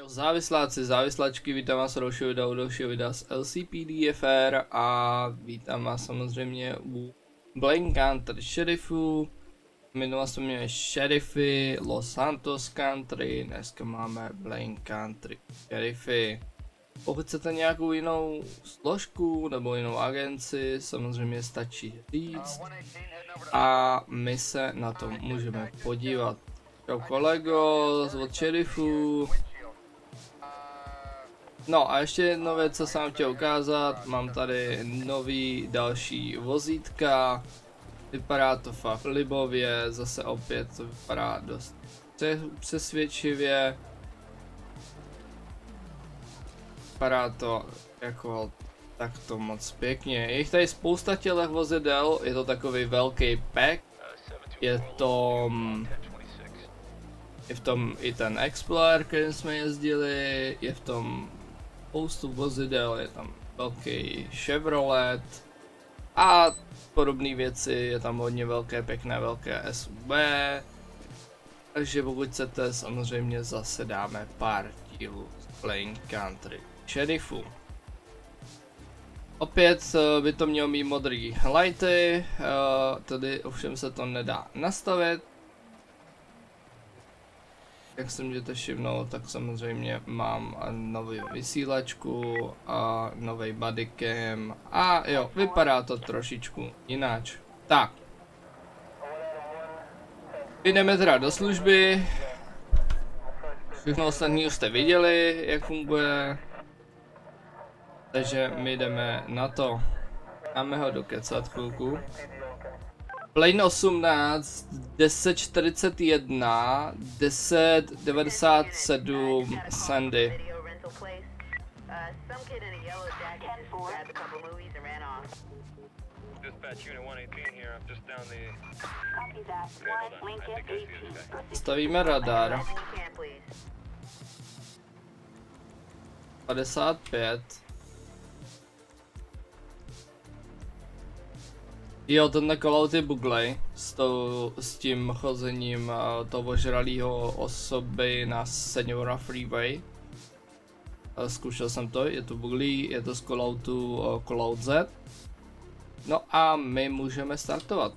Čau závisláci, závisláčky, vítám vás u dalšího videa z LCPDFR a vítám vás samozřejmě u Blaine County šerifu. Minule jsme měli šerify Los Santos Country, dneska máme Blaine County šerify. Pokud chcete nějakou jinou složku nebo jinou agenci, samozřejmě stačí říct a my se na to můžeme podívat. Čau kolego od šerifu. No a ještě jedno věc, co jsem vám chtěl ukázat, mám tady nový další vozítka, vypadá to fakt libově, zase opět to vypadá dost přesvědčivě, vypadá to jako takto moc pěkně, je jich tady spousta tělech vozidel, je to takový velký pack, je v tom i ten Explorer, kterým jsme jezdili, je v tom spoustu vozidel, je tam velký Chevrolet a podobné věci, je tam hodně velké, pěkné, velké SUV. Takže pokud chcete, samozřejmě zase dáme pár dílů z Blaine County šerifu. Opět by to mělo mít modré lighty, tady ovšem se to nedá nastavit. Jak se můžete všimnout, tak samozřejmě mám novou vysílačku a nový bodycam a jo, vypadá to trošičku jináč. Tak. Jdeme teda do služby. Všechno ostatní jste viděli, jak funguje. Takže my jdeme na to. Dáme ho dokecat chvilku. Blaine 18, 1041, 1097, Sandy. Stavíme radar. 55. Jo, tenhle callout je buglej s tím chozením toho ožralýho osoby na Senora Freeway. Zkoušel jsem to, je to buglý, je to z calloutu callout Z. No a my můžeme startovat.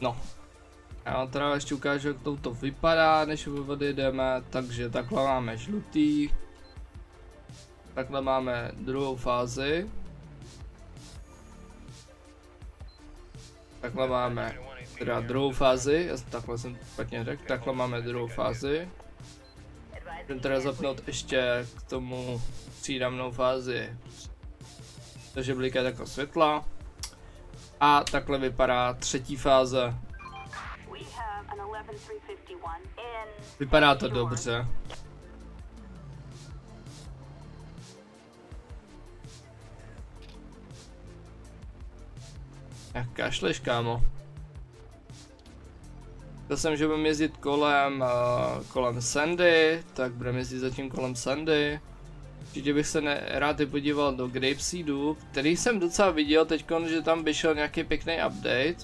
No. Já vám teda ještě ukážu, jak to vypadá, než odjedeme, takže takhle máme žlutý. Takhle máme druhou fázi. Takhle máme teda druhou fázi, takhle jsem špatně řekl, takhle máme druhou fázi. Můžeme teda zapnout ještě k tomu přídavnou fázi, protože bliká jako světla. A takhle vypadá třetí fáze. Vypadá to dobře. Jak kašleš, kámo. Chtěl jsem, že budeme jezdit kolem Sandy, tak budeme jezdit zatím kolem Sandy. Určitě bych se rád i podíval do Grape Seedu, který jsem docela viděl teďkon, že tam vyšel nějaký pěkný update.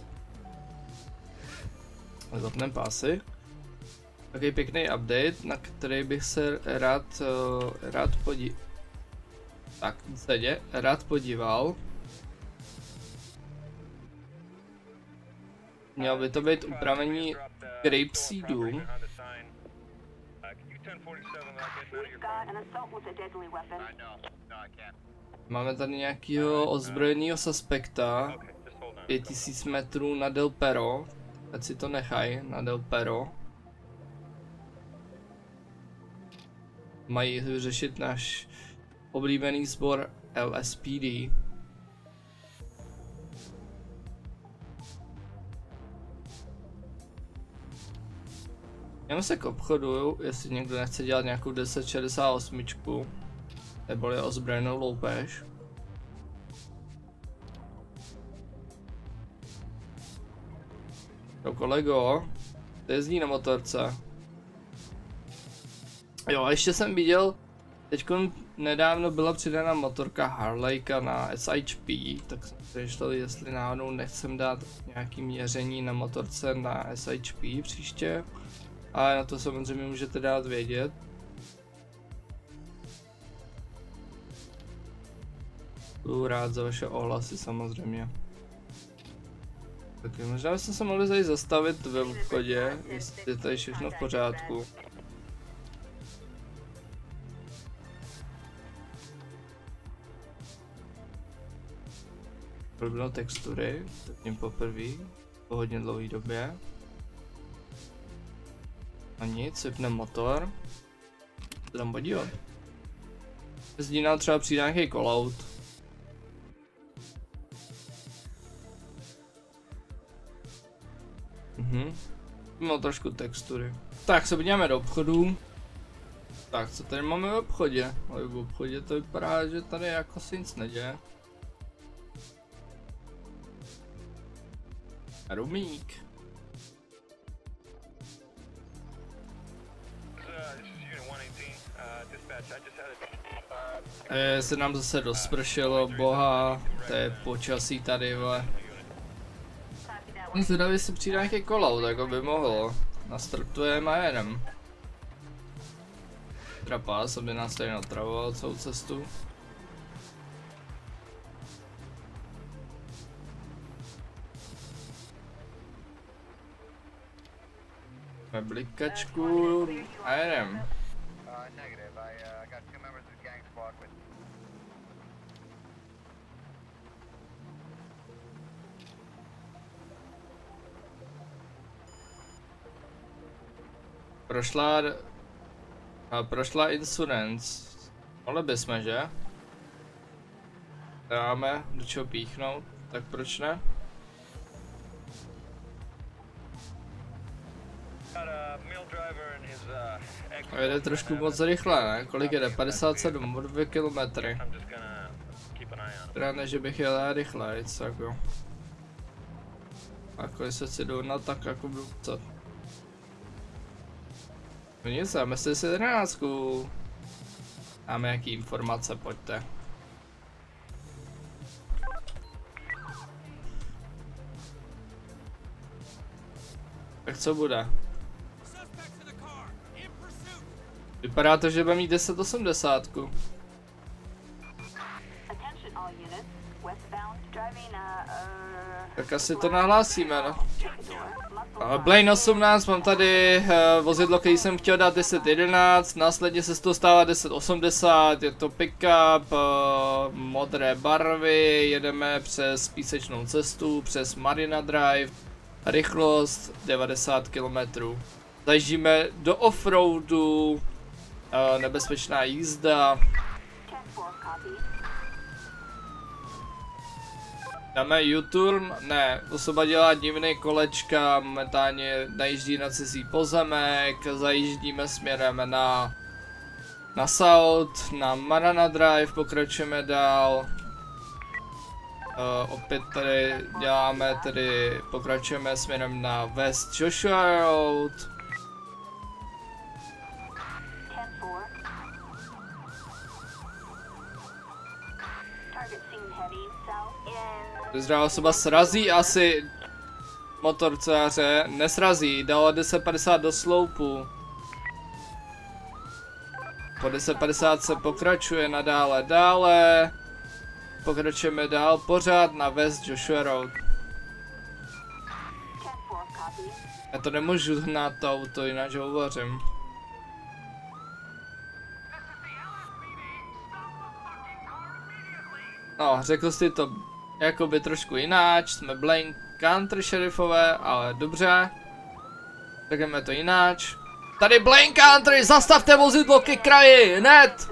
Zapneme pásy. Takový pěkný update, na který bych se rád podíval. Mělo by to být upravení Grape Seedu. Máme tady nějakého ozbrojeného suspekta. 5000 metrů na Delpero. Ať si to nechají na Delpero. Mají vyřešit náš oblíbený sbor LSPD. Jdeme se k obchodu, jestli někdo nechce dělat nějakou 1068, neboli ozbrojenou loupež. Jo kolego, ty jezdí na motorce. Jo a ještě jsem viděl, teď nedávno byla přidána motorka Harleyka na SHP, tak jsem přemýšlel, jestli náhodou nechcem dát nějaký měření na motorce na SHP příště. a na to samozřejmě můžete dát vědět. Budu rád za vaše ohlasy samozřejmě. Tak možná bychom se mohli zajít zastavit ve obchodě, jestli je tady všechno v pořádku. Proběhnou textury, tak tím poprvé, po hodně dlouhé době. A nic, vypneme motor. Co tam podívat? Zdí nám třeba přijde nějaký callout. Měl trošku textury. Tak se podíváme do obchodu. Tak co tady máme v obchodě? Ale v obchodě to vypadá, že tady jako se nic neděje. Rumík. Se nám zase rozpršelo, boha, to je počasí tady, vole. Zvědavě, jestli přijde nějaký kolaut, jako by mohlo. Nastartujeme a jedem. Trapas, aby nás tady natravoval celou cestu. Máme blikačku a jedem. Prošla insurance. Mohli bysme, že? Dáme do čeho píchnout, tak proč ne? A jede trošku moc rychle, ne? Kolik jede? 57 o 2 kilometry. Teda ne, že bych jel rychle, jako. A když se jdu na tak jako budu psat. Nic, dáme si 11. Dáme jaký informace, pojďte. Tak co bude? Vypadá to, že bude mít 1080. Tak asi to nahlásíme, no. Blaine 18, mám tady vozidlo, který jsem chtěl dát 1011, následně se z toho stává 1080, je to pickup, modré barvy, jedeme přes písečnou cestu, přes Marina Drive, rychlost 90 km. Zajíždíme do offroadu, nebezpečná jízda. Dáme U-turn? Ne, osoba dělá divné kolečka, momentálně najíždí na cizí pozemek, zajíždíme směrem na South, na Marina Drive, pokračujeme dál. Opět tady děláme, tedy pokračujeme směrem na West Joshua Road. Zdravá osoba srazí asi motor cáře, nesrazí, dala 1050 do sloupu. Po 1050 se pokračuje nadále, dále. Pokračujeme dál, pořád na West Joshua Road. Já to nemůžu hnát to auto, jinak hovořím. No, řekl jsi to jakoby trošku jináč, jsme Blaine Country šerifové, ale dobře. Řekneme to jináč. Tady Blaine Country, zastavte vozidlo ke kraji, hned!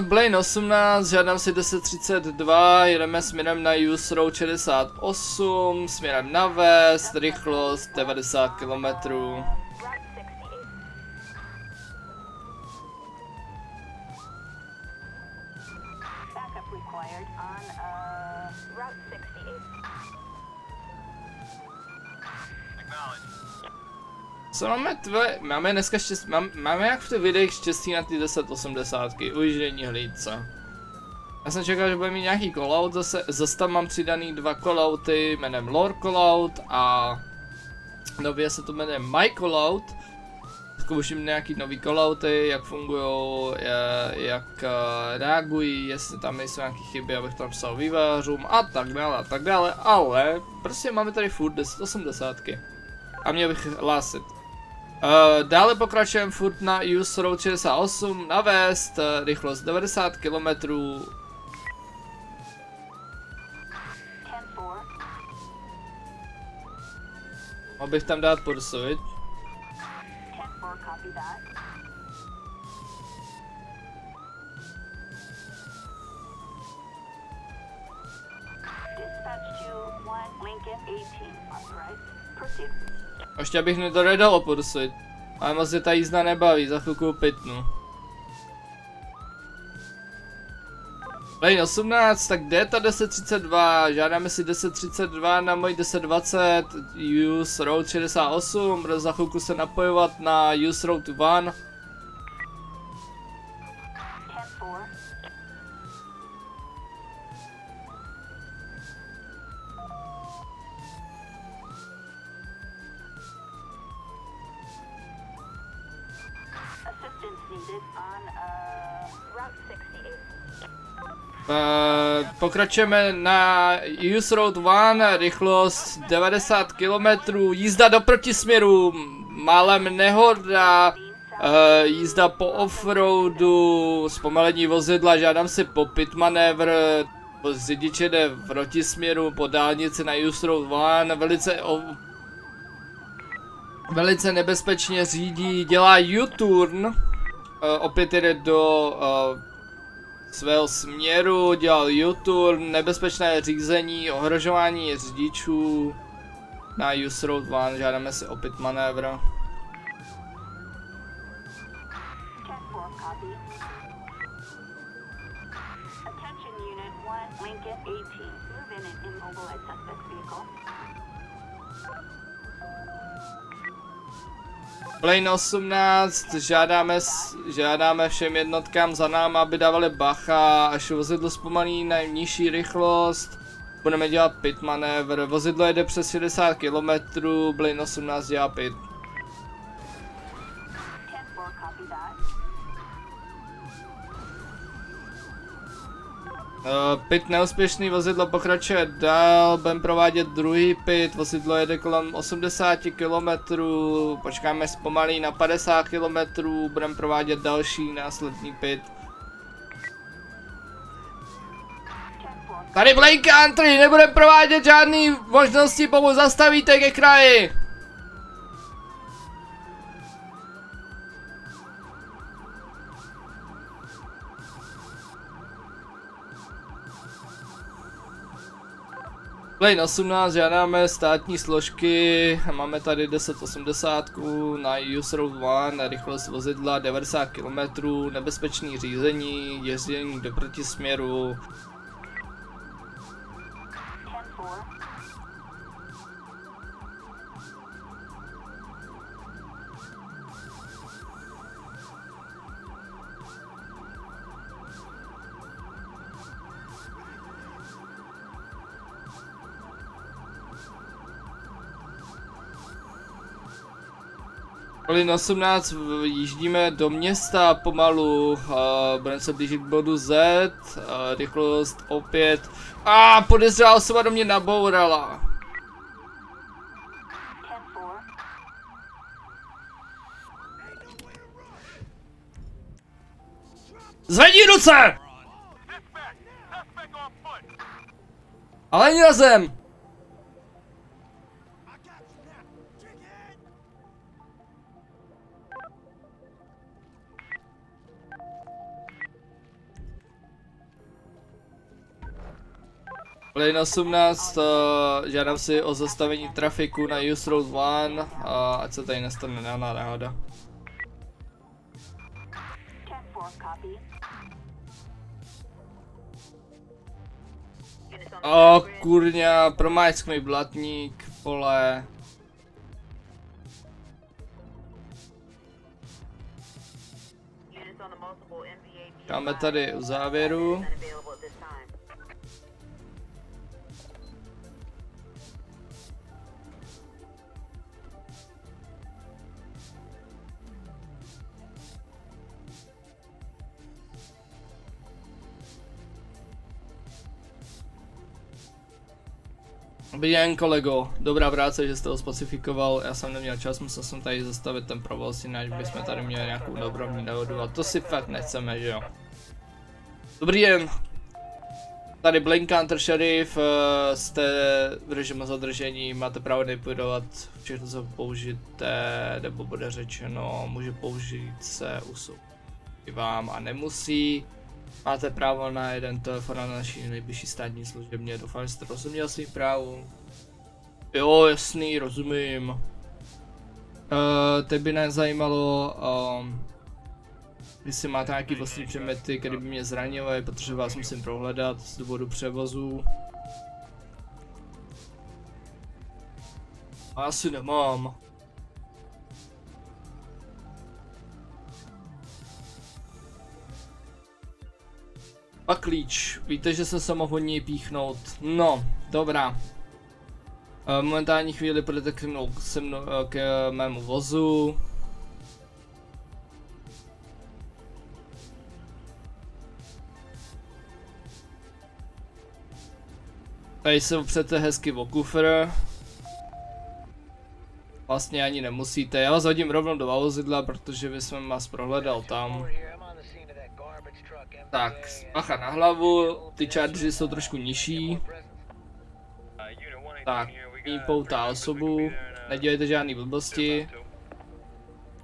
Blaine 18, žádám si 1032, jedeme směrem na US Route 68, směrem na West, rychlost 90 km. Co máme tvé, máme dneska štěstí, máme jak v těch videích štěstí na ty 1080, ujíždění hlídce. Já jsem čekal, že bude mít nějaký callout, zase tam mám přidaný dva callouty jménem Lore Callout a nově se to jmenuje My Callout. Zkouším nějaký nový callouty, jak fungují, jak reagují, jestli tam nejsou nějaké chyby, abych tam psal vývojářům a tak dále, ale prostě máme tady furt 1080 a měl bych hlásit. Dále pokračujeme furt na US Road 68, na West, rychlost 90 km. Mohl bych tam dát pursuit. Ještě bych nedodal o pursuit, ale moc se ta jízda nebaví, za chvilku pitnu. Lane 18, tak kde je ta 1032? Žádáme si 1032 na moji 1020, US Road 68, bude za chvilku se napojovat na US Road 1. Pokračujeme na US Road 1, rychlost 90 km, jízda do protisměru, málem nehoda, jízda po offroadu, zpomalení vozidla, žádám si popit manévr, řidič jede v protisměru po dálnici na US Road 1, velice nebezpečně řídí, dělá U-turn, opět jede do svého směru, dělal U-turn, nebezpečné řízení, ohrožování řidičů. Na US Road 1 žádáme si opět manévr. Blaine 18, žádáme všem jednotkám za náma, aby dávali bacha, až vozidlo zpomalí na nižší rychlost. Budeme dělat pit manévr, vozidlo jede přes 60 km, Blaine 18 dělá pit. Pit neúspěšný, vozidlo pokračuje dál, budeme provádět druhý pit, vozidlo jede kolem 80 km, počkáme zpomalí na 50 km, budeme provádět další následný pit. Tady Blaine County, nebudeme provádět žádný možnosti, pokud zastavíte ke kraji. Blaine 18, žádáme státní složky, máme tady 1080 na US Road 1, na rychlost vozidla 90 km, nebezpečné řízení, jezdění do protisměru. Blaine 18, jíždíme do města pomalu, budeme se blížit k bodu Z, rychlost opět, podezřelá osoba do mě nabourala. Zvedni ruce! Ale na zem! Blaine 18, žádám si o zastavení trafiku na US Road 1, ať se tady nestane žádná náhoda. Kurňa, promáčk mi blatník, pole. Dáme tady u závěru. Dobrý den, kolego, dobrá práce, že jste ho spacifikoval, já jsem neměl čas, musel jsem tady zastavit ten provoz, jinak bychom tady měli nějakou dopravní nehodu a to si fakt nechceme, že jo. Dobrý den, tady Blaine County Sheriff, jste v režimu zadržení, máte právo nejpůjdovat, všechno co použijete, nebo bude řečeno, může použít se usoudí vám a nemusí. Máte právo na jeden telefon na naší nejbližší státní služebně, doufám, že jste rozuměl svým právům. Jo, jasný, rozumím. Teď by nás zajímalo, jestli máte nějaký vlastní předměty, které by mě zranily, protože vás musím prohledat z důvodu převozu. Asi nemám. A klíč, víte, že se mohl hodně píchnout. No, dobrá. Momentální chvíli půjdete k mému vozu. Tady se opřete hezky o kufr. Vlastně ani nemusíte, já vás hodím rovnou do vozidla, protože vy jsem vás prohledal tam. Tak, bacha na hlavu, ty čáry jsou trošku nižší. Tak, ní poutá osobu, nedělejte žádný blbosti.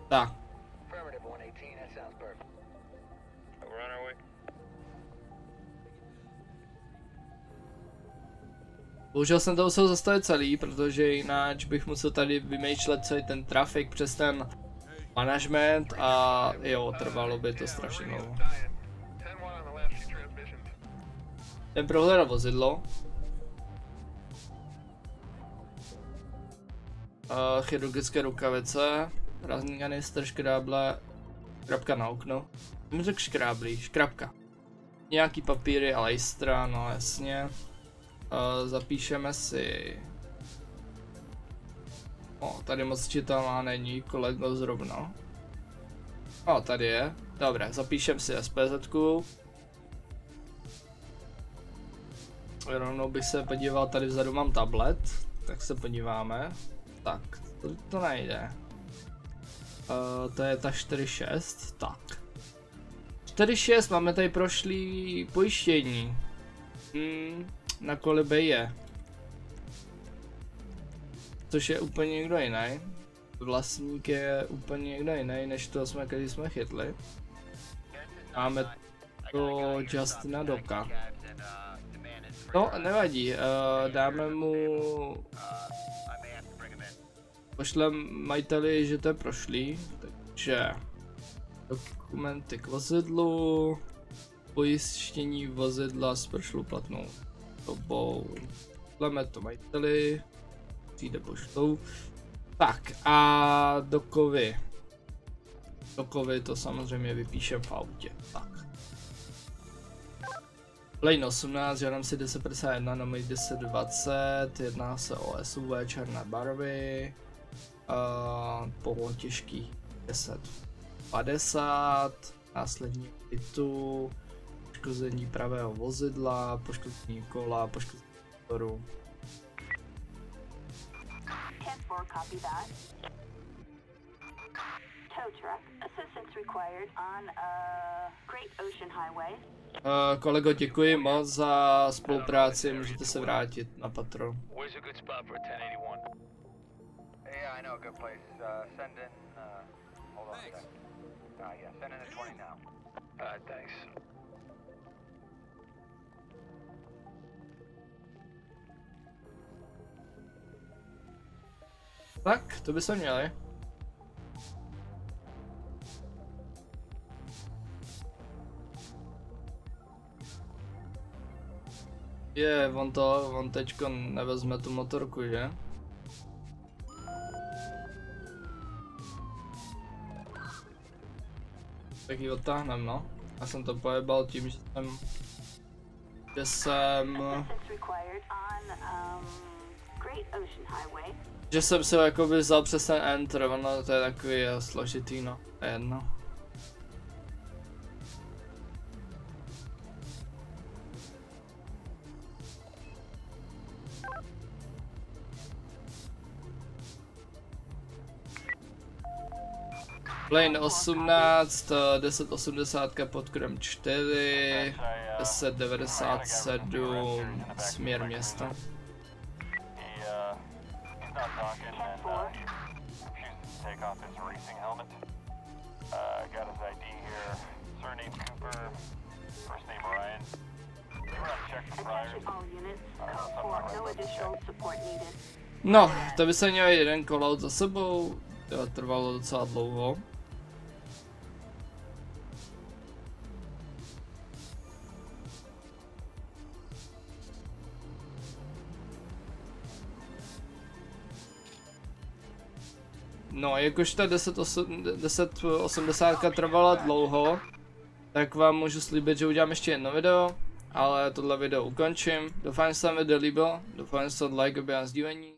Tak. Bohužel jsem to musel zastavit celý, protože jinak bych musel tady vymýšlet celý ten trafik přes ten management a jo, trvalo by to strašně dlouho. Ten prohledal vozidlo. Chirurgické rukavice, rázný kanister, škráble, škrabka na okno. Jsem řekl škráblí, škrabka. Nějaký papíry a lejstra, no jasně. Zapíšeme si. O, tady moc čitelná není, kolego zrovna. O, tady je. Dobré, zapíšem si SPZ-ku. Rovnou bych se podíval, tady vzadu mám tablet, tak se podíváme. Tak, to nejde. To je ta 4.6, tak. 4.6, máme tady prošlý pojištění. Na kolibě je. Což je úplně někdo jiný. Vlastník je úplně někdo jiný, než to jsme, když jsme chytli. Máme to Justina Doka. No, nevadí, dáme mu... Pošlem majiteli, že to je prošlý, takže... Dokumenty k vozidlu... Pojištění vozidla s prošlou platnou dobou. Pošleme to majiteli, přijde poštou. Tak a do kovy. Do kovy to samozřejmě vypíšem v autě, tak. Lane 18, žádám si 1051 na můj 1020, jedná se o SUV černé barvy, pohon těžký 1050, následní bytu, poškození pravého vozidla, poškození kola, poškození motoru. Kolego, děkuji moc za spolupráci, můžete se vrátit na patrol. Tak, to by se měli. Je, on teďko nevezme tu motorku, že? Tak ji odtáhnem, no. Já jsem to pojebal tím, že jsem... Že jsem si ho jakoby vzal přes ten enter, ono to je takový složitý, no. To je jedno. Blaine 18, 1080 pod krem 4, 1097 směr města. No, to by se měl jeden callout za sebou, to trvalo docela dlouho. No, jakož ta 1080 trvala dlouho, tak vám můžu slíbit, že udělám ještě jedno video, ale tohle video ukončím. Doufám, že se vám video líbilo, doufám, že se od like a sdílení.